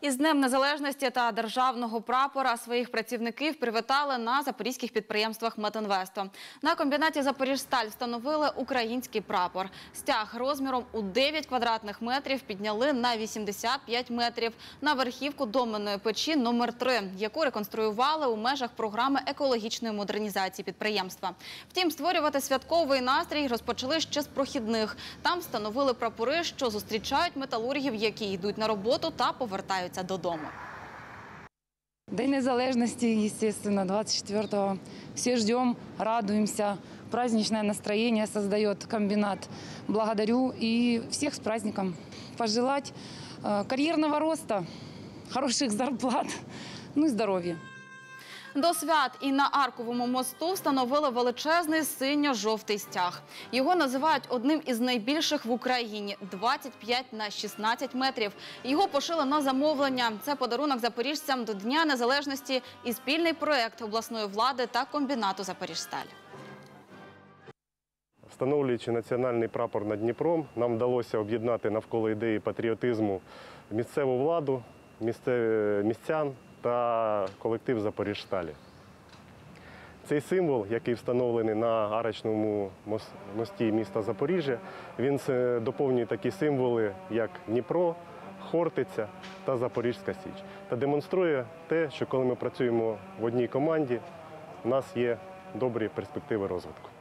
Із Днем Незалежності та державного прапора своїх працівників привітали на запорізьких підприємствах Метінвесту. На комбінаті «Запоріжсталь» встановили український прапор. Стяг розміром у 9 квадратних метрів підняли на 85 метрів на верхівку доменної печі номер 3, яку реконструювали у межах програми екологічної модернізації підприємства. Втім, створювати святковий настрій розпочали ще з прохідних. Там встановили прапори, що зустрічають металургів, які йдуть на роботу та повертають додому. День незалежности, естественно, 24-го. Все ждем, радуемся. Праздничное настроение создает комбинат. Благодарю и всех с праздником. Пожелать карьерного роста, хороших зарплат, ну и здоровья. До свят і на Арковому мосту встановили величезний синьо-жовтий стяг. Його називають одним із найбільших в Україні – 25 на 16 метрів. Його пошили на замовлення. Це подарунок запоріжцям до Дня Незалежності і спільний проєкт обласної влади та комбінату «Запоріжсталь». Встановлюючи національний прапор над Дніпром, нам вдалося об'єднати навколо ідеї патріотизму місцеву владу, містян та колектив «Запоріжсталі». Цей символ, який встановлений на арочному мості міста Запоріжжя, він доповнює такі символи, як Дніпро, Хортиця та Запорізька Січ. Та демонструє те, що коли ми працюємо в одній команді, у нас є добрі перспективи розвитку.